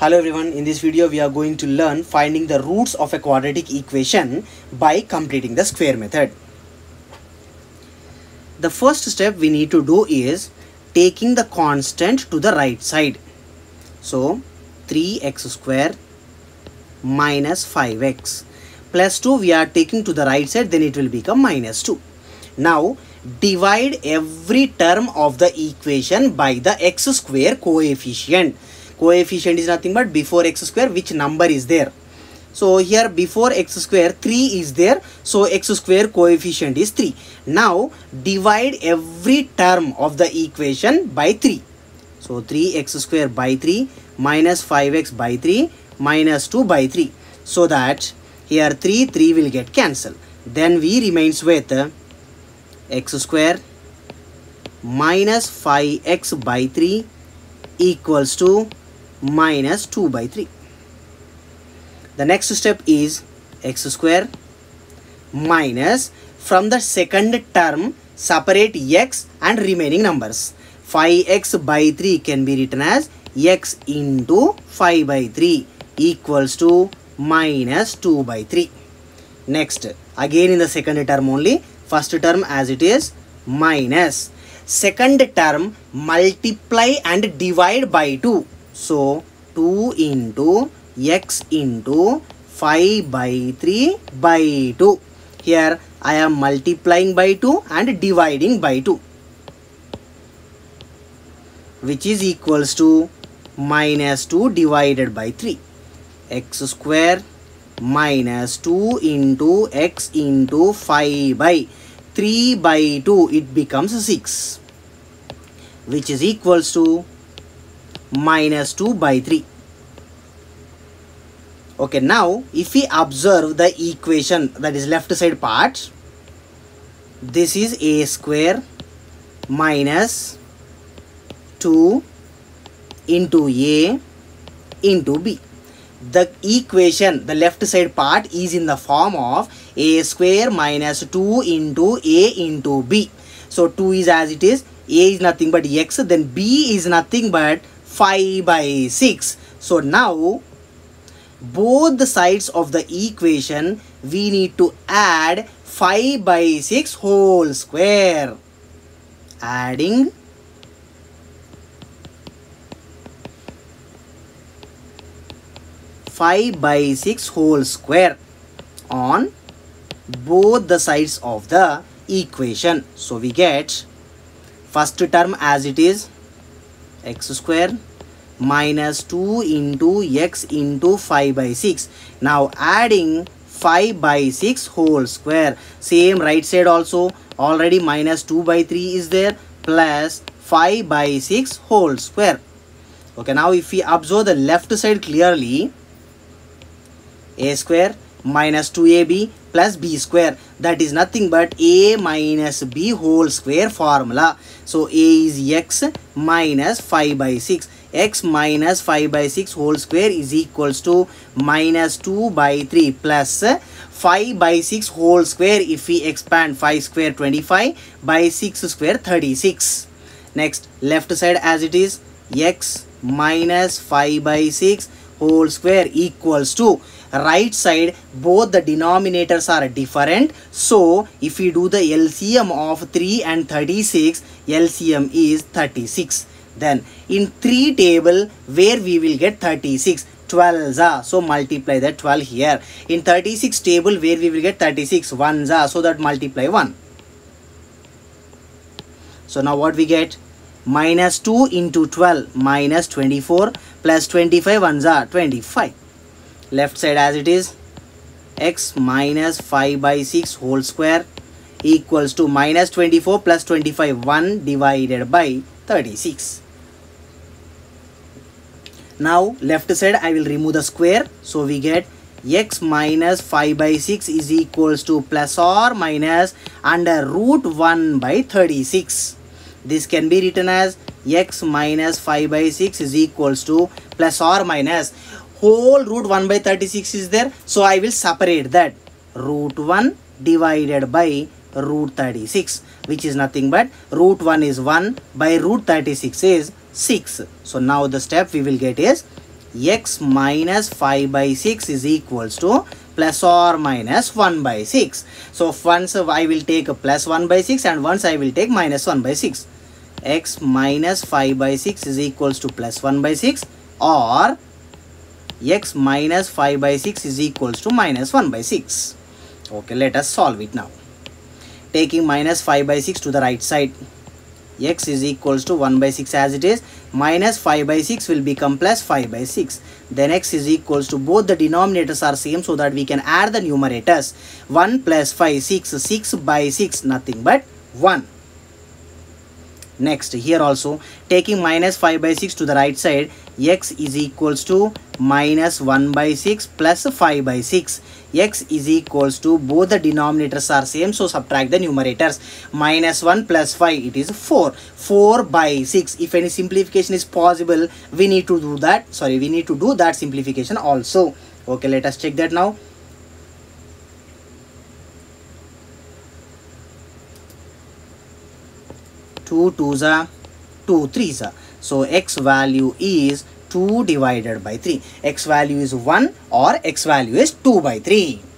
Hello everyone, in this video we are going to learn finding the roots of a quadratic equation by completing the square method. The first step we need to do is taking the constant to the right side. So 3x square minus 5x plus 2 we are taking to the right side, then it will become minus 2. Now divide every term of the equation by the x square coefficient. Coefficient is nothing but before x square which number is there. So here before x square 3 is there, so x square coefficient is 3. Now divide every term of the equation by 3. So 3x square by 3 minus 5x by 3 minus 2 by 3. So that here 3 will get cancelled. Then we remains with x square minus 5x by 3 equals to minus 2 by 3. The next step is x square minus, from the second term separate x and remaining numbers. 5x by 3 can be written as x into 5 by 3 equals to minus 2 by 3. Next, again in the second term only, first term as it is minus, second term multiply and divide by 2. So 2 into x into 5 by 3 by 2. Here I am multiplying by 2 and dividing by 2, which is equals to minus 2 divided by 3. X square minus 2 into x into 5 by 3 by 2, it becomes 6, which is equals to minus 2 by 3. Okay, now if we observe the equation, that is left side part, this is a square minus 2 into a into b. The equation, the left side part, is in the form of a square minus 2 into a into b. So 2 is as it is, a is nothing but x, then b is nothing but 5 by 6. So now both the sides of the equation we need to add 5 by 6 whole square. Adding 5 by 6 whole square on both the sides of the equation. So we get first term as it is x square minus 2 into x into 5 by 6. Now adding 5 by 6 whole square. Same right side also, already minus 2 by 3 is there, plus 5 by 6 whole square. Okay, now if we observe the left side clearly, a square minus 2ab plus b square, that is nothing but a minus b whole square formula. So a is x minus 5 by 6. X minus 5 by 6 whole square is equals to minus 2 by 3 plus 5 by 6 whole square. If we expand 5 square 25 by 6 square 36. Next, left side as it is x minus 5 by 6 whole square equals to, right side both the denominators are different, so if we do the LCM of 3 and 36, LCM is 36. Then in 3 table where we will get 36, 12s, so multiply that 12 here. In 36 table where we will get 36, 1s, so that multiply 1. So now what we get? Minus 2 into 12 minus 24 plus 25, 1s, 25. Left side as it is x minus 5 by 6 whole square equals to minus 24 plus 25, 1 divided by 36. Now left side I will remove the square, so we get x minus 5 by 6 is equals to plus or minus under root 1 by 36. This can be written as x minus 5 by 6 is equals to plus or minus, whole root 1 by 36 is there, so I will separate that, root 1 divided by root 36, which is nothing but root 1 is 1 by root 36 is 6. So now the step we will get is x minus 5 by 6 is equals to plus or minus 1 by 6. So once I will take plus 1 by 6 and once I will take minus 1 by 6. X minus 5 by 6 is equals to plus 1 by 6 or x minus 5 by 6 is equals to minus 1 by 6. Okay, let us solve it now. Taking minus 5 by 6 to the right side. X is equals to 1 by 6 as it is. Minus 5 by 6 will become plus 5 by 6. Then x is equals to both the denominators are same so that we can add the numerators. 1 plus 5, 6, 6 by 6, nothing but 1. Next, here also, taking minus 5 by 6 to the right side, x is equals to minus 1 by 6 plus 5 by 6. X is equals to both the denominators are same, so subtract the numerators. Minus 1 plus 5, it is 4. 4 by 6. If any simplification is possible, we need to do that. Sorry, we need to do that simplification also. Okay, let us check that now. Two twos are 2 threes are. So x value is 2 divided by 3. X value is 1 or x value is 2 by 3.